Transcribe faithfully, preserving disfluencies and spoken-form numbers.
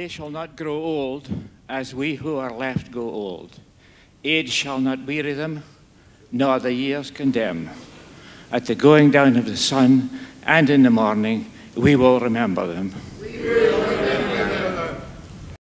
They shall not grow old as we who are left grow old. Age shall not weary them, nor the years condemn. At the going down of the sun and in the morning, we will remember them.